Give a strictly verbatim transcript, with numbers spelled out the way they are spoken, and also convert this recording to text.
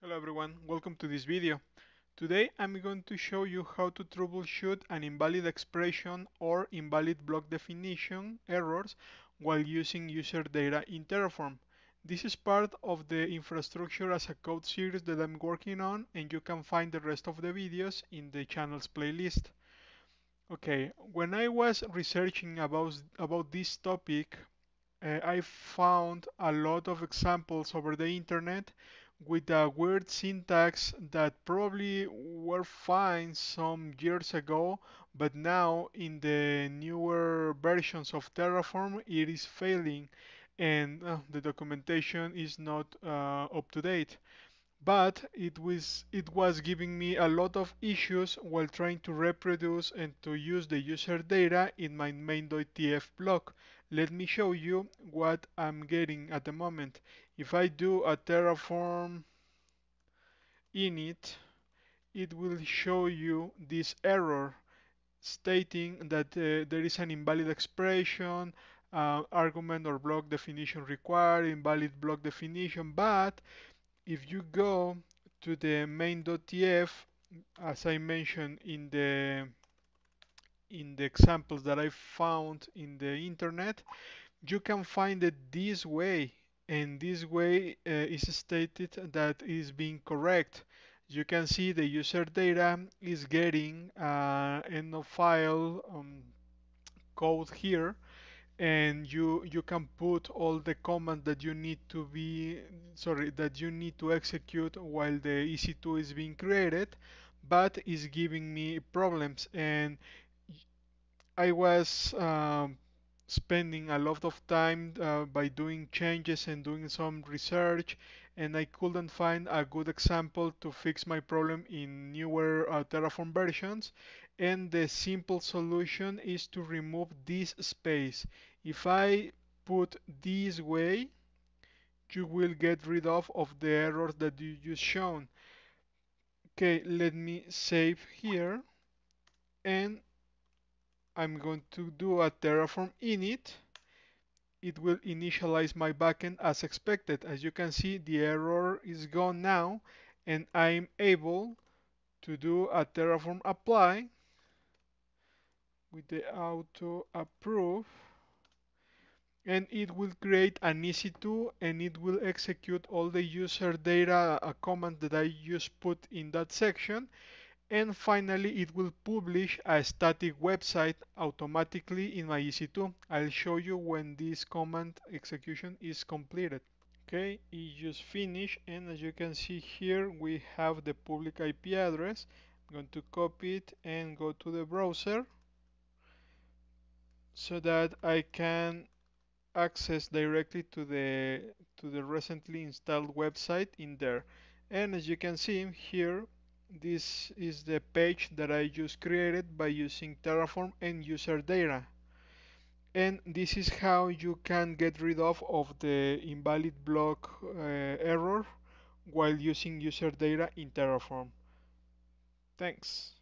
Hello everyone, welcome to this video. Today I'm going to show you how to troubleshoot an invalid expression or invalid block definition errors while using user data in Terraform. This is part of the infrastructure as a code series that I'm working on, and you can find the rest of the videos in the channel's playlist. Okay, when I was researching about, about this topic, uh, I found a lot of examples over the internet with a weird syntax that probably were fine some years ago, but now in the newer versions of Terraform it is failing and uh, the documentation is not uh, up to date. But it was, it was giving me a lot of issues while trying to reproduce and to use the user data in my main.tf block. Let me show you what I'm getting at the moment. If I do a Terraform init, it will show you this error stating that uh, there is an invalid expression, uh, argument or block definition required, invalid block definition. But if you go to the main.tf, as I mentioned in the in the examples that I found in the internet, you can find it this way, and this way uh, is stated that is being correct. You can see the user data is getting uh, end of file um, code here, and you you can put all the commands that you need to be sorry that you need to execute while the E C two is being created, but is giving me problems. And I was um, spending a lot of time uh, by doing changes and doing some research, and I couldn't find a good example to fix my problem in newer uh, Terraform versions. And the simple solution is to remove this space. If I put this way, you will get rid of, of the errors that you just shown. Okay, let me save here, and I'm going to do a Terraform init. It will initialize my backend as expected. As you can see, the error is gone now, and I'm able to do a Terraform apply with the auto approve, and it will create an E C two, and it will execute all the user data uh, commands that I just put in that section. And finally, it will publish a static website automatically in my E C two. I'll show you when this command execution is completed. Okay, it just finished, and as you can see here, we have the public I P address. I'm going to copy it and go to the browser so that I can access directly to the to the recently installed website in there. And as you can see here, this is the page that I just created by using Terraform and user data. And this is how you can get rid of, of the invalid block uh, error while using user data in Terraform. Thanks.